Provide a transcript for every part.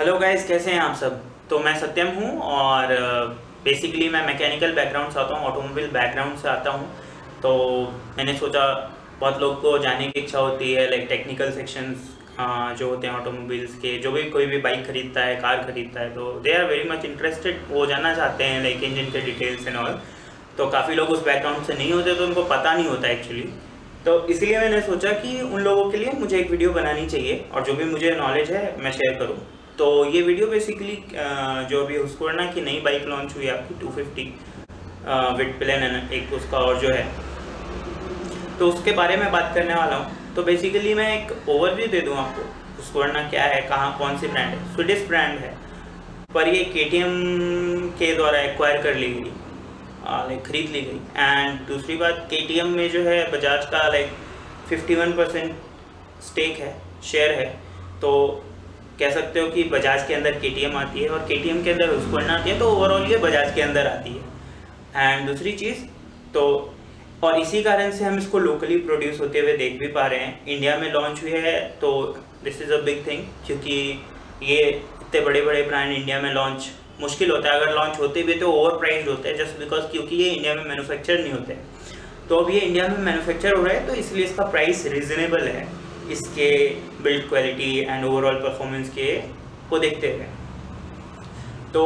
Hello guys, कैसे हैं आप सब। तो मैं सत्यम हूं और बेसिकली मैं मैकेनिकल बैकग्राउंड से आता हूं, ऑटोमोबाइल बैकग्राउंड से आता हूं। तो मैंने सोचा बहुत लोग को जानने की इच्छा होती है लाइक टेक्निकल सेक्शंस जो होते हैं ऑटोमोबाइल्स के, जो भी कोई भी बाइक खरीदता है, कार खरीदता है, तो they are very much interested, वो जानना चाहते हैं लाइक इंजन के डिटेल्स एंड ऑल। तो काफ़ी लोग उस बैकग्राउंड से नहीं होते, तो उनको पता नहीं होता एक्चुअली। तो इसलिए मैंने सोचा कि उन लोगों के लिए मुझे एक वीडियो बनानी चाहिए और जो भी मुझे नॉलेज है मैं शेयर करूं। तो ये वीडियो बेसिकली जो अभी हुस्कवर्ना की नई बाइक लॉन्च हुई है आपकी 250 विद प्लेन एंड एक उसका और जो है, तो उसके बारे में बात करने वाला हूँ। तो बेसिकली मैं एक ओवरव्यू दे दूँ आपको, हुस्कवर्ना क्या है, कहाँ कौन सी ब्रांड है। स्वीडिश ब्रांड है पर ये KTM के द्वारा एक्वायर कर ली गई, लाइक ख़रीद ली गई। एंड दूसरी बात, KTM में जो है बजाज का लाइक 51% स्टेक है, शेयर है। तो कह सकते हो कि बजाज के अंदर KTM आती है और KTM के अंदर हुस्कवर्ना आती है, तो ओवरऑल ये बजाज के अंदर आती है। एंड दूसरी चीज़ तो, और इसी कारण से हम इसको लोकली प्रोड्यूस होते हुए देख भी पा रहे हैं। इंडिया में लॉन्च हुई है तो this is a big thing, क्योंकि ये इतने बड़े बड़े ब्रांड इंडिया में लॉन्च मुश्किल होता है। अगर लॉन्च होते भी तो ओवर प्राइज होते हैं, जस्ट बिकॉज क्योंकि ये इंडिया में मैन्युफैक्चर नहीं होते। तो अब ये इंडिया में मैन्युफैक्चर हो रहा है तो इसलिए इसका प्राइस रिजनेबल है, इसके build quality and overall performance के को देखते हुए। तो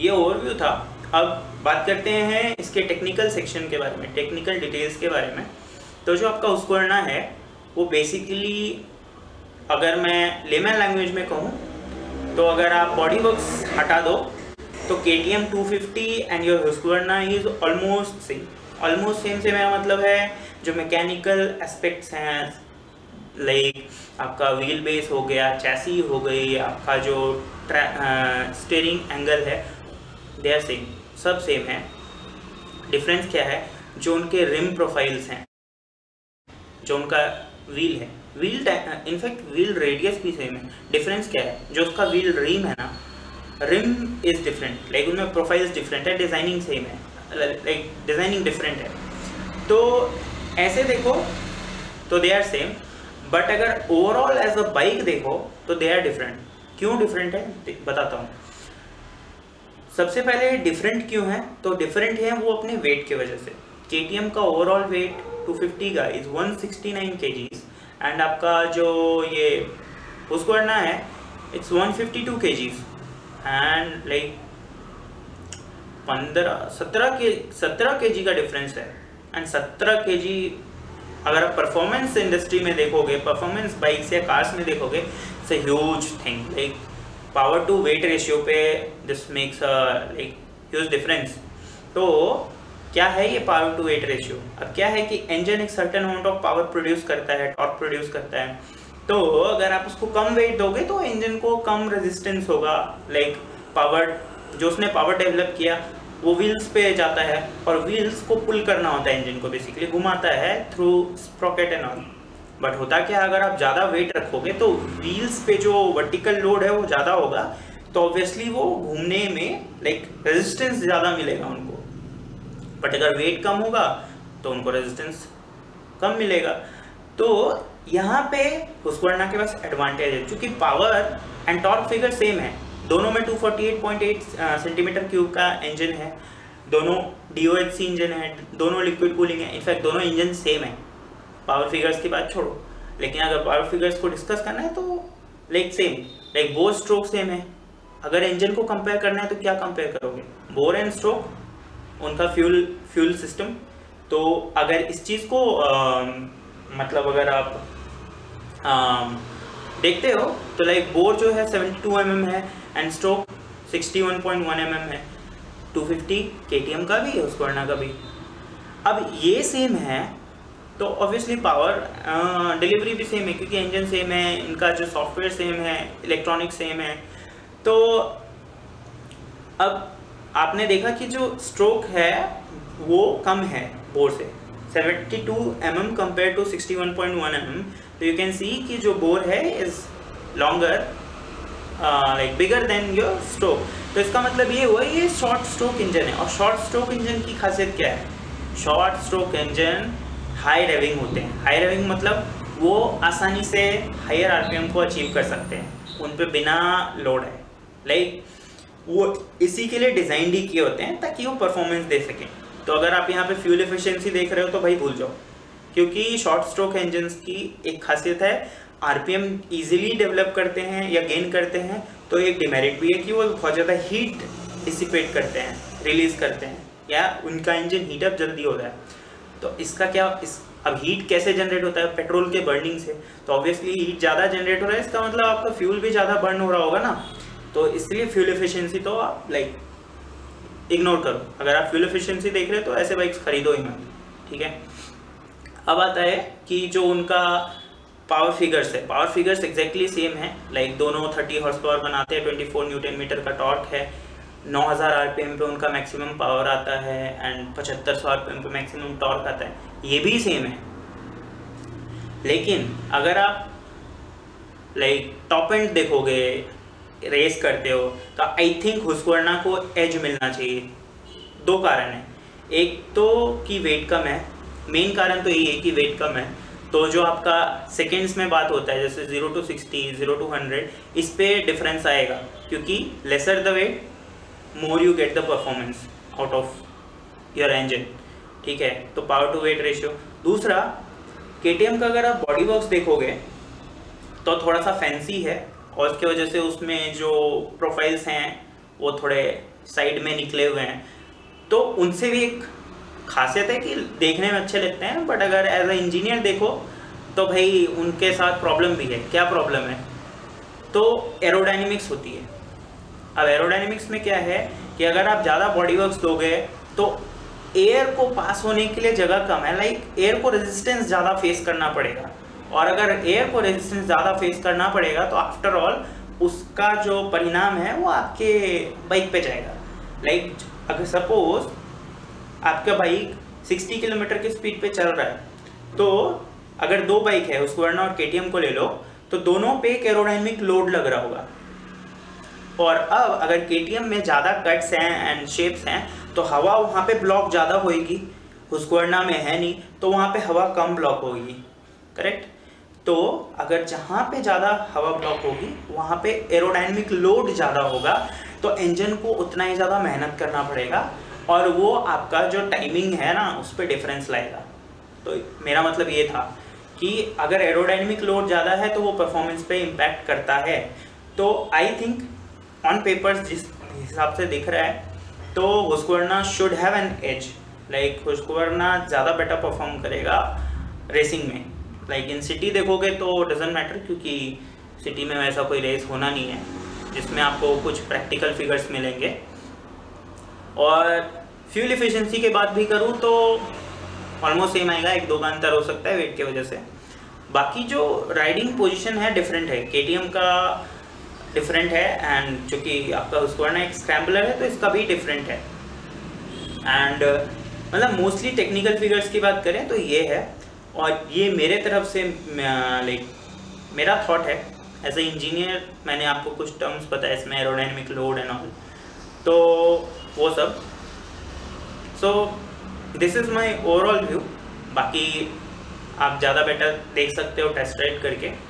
ये ओवरव्यू था। अब बात करते हैं इसके टेक्निकल सेक्शन के बारे में, टेक्निकल डिटेल्स के बारे में। तो जो आपका हुस्कवर्ना है वो बेसिकली, अगर मैं लेमन लैंग्वेज में कहूँ तो, अगर आप बॉडी वर्क्स हटा दो तो KTM 250 and your Husqvarna is almost same. Almost same से मेरा मतलब है जो मैकेनिकल एस्पेक्ट्स हैं, लाइक आपका व्हील बेस हो गया, चैसी हो गई, आपका जो स्टीयरिंग एंगल है, दे आर सेम, सब सेम है। डिफरेंस क्या है, जो उनके रिम प्रोफाइल्स हैं, जो उनका व्हील है, व्हील इनफैक्ट व्हील रेडियस भी सेम है। डिफरेंस क्या है, जो उसका व्हील रिम है ना, रिम इज़ डिफरेंट, लाइक उनमें प्रोफाइल्स डिफरेंट है, डिज़ाइनिंग सेम है, लाइक डिज़ाइनिंग डिफरेंट है। तो ऐसे देखो तो दे आर सेम, बट अगर ओवरऑल एज अ बाइक देखो तो दे आर डिफरेंट। क्यों डिफरेंट है बताता हूँ। सबसे पहले डिफरेंट क्यों है, तो डिफरेंट है वो अपने वेट की वजह से। KTM का ओवरऑल वेट 250 का इज़ 169 kgs एंड आपका जो ये हुस्कवर्ना है it's 152 kgs and like 17 kg का डिफरेंस है। एंड 17 kg अगर आप परफॉर्मेंस इंडस्ट्री में देखोगे, परफॉर्मेंस बाइक्स या कार्स में देखोगे, it's a huge thing, like power to weight ratio पे this makes a like huge difference. तो क्या है ये पावर टू वेट रेशियो। अब क्या है कि इंजन एक certain amount of power produce करता है, टॉर्क प्रोड्यूस करता है, तो अगर आप उसको कम वेट दोगे तो इंजन को कम रेजिस्टेंस होगा, लाइक पावर जो उसने पावर डेवलप किया वो व्हील्स पे जाता है और व्हील्स को पुल करना होता है, इंजन को बेसिकली घुमाता है through sprocket and all. But होता क्या, अगर आप ज़्यादा वेट रखोगे तो व्हील्स पे जो वर्टिकल लोड है वो ज़्यादा होगा, तो ऑब्वियसली वो घूमने में लाइक रेजिस्टेंस ज़्यादा मिलेगा उनको। बट अगर वेट कम होगा तो उनको रेजिस्टेंस कम मिलेगा। तो यहाँ पे हुस्कवर्ना के पास एडवांटेज है, क्योंकि power and torque figure same है दोनों में। 248.8 सेंटीमीटर क्यूब का इंजन है, दोनों DOHC इंजन है, दोनों लिक्विड कूलिंग है, इनफैक्ट दोनों इंजन सेम है। पावर फिगर्स की बात छोड़ो, लेकिन अगर पावर फिगर्स को डिस्कस करना है तो like same, like bore stroke same है। अगर इंजन को कंपेयर करना है तो क्या कंपेयर करोगे, बोर एंड स्ट्रोक, उनका फ्यूल सिस्टम। तो अगर इस चीज़ को मतलब अगर आप देखते हो तो लाइक बोर जो है 72 mm है एंड स्ट्रोक 61.1 mm है। 250 KTM का भी है, हुस्कवर्ना का भी। अब ये सेम है तो ऑब्वियसली पावर डिलीवरी भी सेम है, क्योंकि इंजन सेम है, इनका जो सॉफ्टवेयर सेम है, इलेक्ट्रॉनिक सेम है। तो अब आपने देखा कि जो स्ट्रोक है वो कम है बोर से, 72 mm कंपेयर टू 61.1 mm। तो यू कैन सी कि जो बोर है is longer, like bigger than your stroke. तो इसका मतलब ये हुआ, ये शॉर्ट स्ट्रोक इंजन है। और शॉर्ट स्ट्रोक इंजन की खासियत क्या है, short stroke engine high revving होते हैं। हाई रेविंग मतलब वो आसानी से हायर RPM को अचीव कर सकते हैं। उन पर बिना लोड है, लाइक वो इसी के लिए डिज़ाइन ही किए होते हैं ताकि वो परफॉर्मेंस दे सकें। तो अगर आप यहाँ पे फ्यूल एफिशिएंसी देख रहे हो तो भाई भूल जाओ, क्योंकि शॉर्ट स्ट्रोक इंजन्स की एक खासियत है आरपीएम इजीली डेवलप करते हैं या गेन करते हैं, तो एक डिमेरिट भी है कि वो बहुत ज़्यादा हीट डिसिपेट करते हैं, रिलीज़ करते हैं, या उनका इंजन हीटअप जल्दी हो रहा है। तो इसका क्या अब हीट कैसे जनरेट होता है? पेट्रोल के बर्निंग से। तो ऑब्वियसली हीट ज़्यादा जनरेट हो रहा है, इसका मतलब आपका फ्यूल भी ज़्यादा बर्न हो रहा होगा ना, तो इसलिए फ्यूल एफिशिएंसी तो आप लाइक इग्नोर करो। अगर आप फ्यूल एफिशिएंसी देख रहे हो तो ऐसे बाइक्स खरीदो ही मत, ठीक है। अब आता है कि जो उनका पावर फिगर्स है, पावर फिगर्स एग्जैक्टली सेम है, लाइक दोनों 30 हॉर्स पावर बनाते हैं, 24 न्यूटन मीटर का टॉर्क है, 9000 आरपीएम पे उनका मैक्सिमम पावर आता है एंड 7500 आरपीएम पे मैक्सिमम टॉर्क आता है, ये भी सेम है। लेकिन अगर आप लाइक टॉप एंड देखोगे, रेस करते हो, तो आई थिंक हुस्कवर्ना को एज मिलना चाहिए। दो कारण हैं, एक तो कि वेट कम है, मेन कारण तो यही है कि वेट कम है, तो जो आपका सेकेंड्स में बात होता है जैसे 0 to 60, 0 to 100, इस पे डिफरेंस आएगा, क्योंकि lesser the weight more you get the performance out of your engine, ठीक है। तो पावर टू वेट रेशियो। दूसरा, KTM का अगर आप बॉडी बॉक्स देखोगे तो थोड़ा सा फैंसी है, और उसके वजह से उसमें जो प्रोफाइल्स हैं वो थोड़े साइड में निकले हुए हैं, तो उनसे भी एक खासियत है कि देखने में अच्छे लगते हैं, बट अगर एज अ इंजीनियर देखो तो भाई उनके साथ प्रॉब्लम भी है। क्या प्रॉब्लम है? तो एरोडाइनमिक्स होती है। अब एरोडाइनमिक्स में क्या है कि अगर आप ज़्यादा बॉडी वर्क्स दोगे तो एयर को पास होने के लिए जगह कम है, लाइक एयर को रेजिस्टेंस ज़्यादा फेस करना पड़ेगा, और अगर एयर को रेजिस्टेंस ज़्यादा फेस करना पड़ेगा तो आफ्टर ऑल उसका जो परिणाम है वो आपके बाइक पे जाएगा। लाइक अगर सपोज आपका बाइक 60 किलोमीटर की स्पीड पे चल रहा है, तो अगर दो बाइक है, हुस्कवर्ना और KTM को ले लो, तो दोनों पे एक एरोडाइनमिक लोड लग रहा होगा। और अब अगर KTM में ज़्यादा कट्स हैं एंड शेप्स हैं तो हवा वहाँ पर ब्लॉक ज़्यादा होएगी, हुस्कवर्ना में है नहीं, तो वहाँ पर हवा कम ब्लॉक होगी, करेक्ट। तो अगर जहाँ पे ज़्यादा हवा ब्लॉक होगी वहाँ पे एरोडाइनमिक लोड ज़्यादा होगा, तो इंजन को उतना ही ज़्यादा मेहनत करना पड़ेगा, और वो आपका जो टाइमिंग है ना उस पर डिफरेंस लाएगा। तो मेरा मतलब ये था कि अगर एरोडाइनमिक लोड ज़्यादा है तो वो परफॉर्मेंस पे इम्पैक्ट करता है। तो आई थिंक ऑन पेपर्स जिस हिसाब से दिख रहा है तो Husqvarna should have an edge, like Husqvarna ज़्यादा बेटर परफॉर्म करेगा रेसिंग में। लाइक इन सिटी देखोगे तो डजेंट मैटर, क्योंकि सिटी में वैसा कोई रेस होना नहीं है जिसमें आपको कुछ प्रैक्टिकल फिगर्स मिलेंगे। और फ्यूल एफिशिएंसी के बात भी करूँ तो ऑलमोस्ट सेम आएगा, एक दो का अंतर हो सकता है वेट के वजह से। बाकी जो राइडिंग पोजीशन है डिफरेंट है, KTM का डिफरेंट है, एंड चूँकि आपका हुस्कवर्ना एक स्क्रैम्बलर है तो इसका भी डिफरेंट है। एंड मतलब मोस्टली टेक्निकल फिगर्स की बात करें तो ये है, और ये मेरे तरफ से लाइक मेरा थॉट है एज ए इंजीनियर। मैंने आपको कुछ टर्म्स बताए इसमें, एरोडाइनमिक लोड एंड ऑल, तो वो सब। So this is my overall view. बाकी आप ज़्यादा बेटर देख सकते हो टेस्ट राइड करके।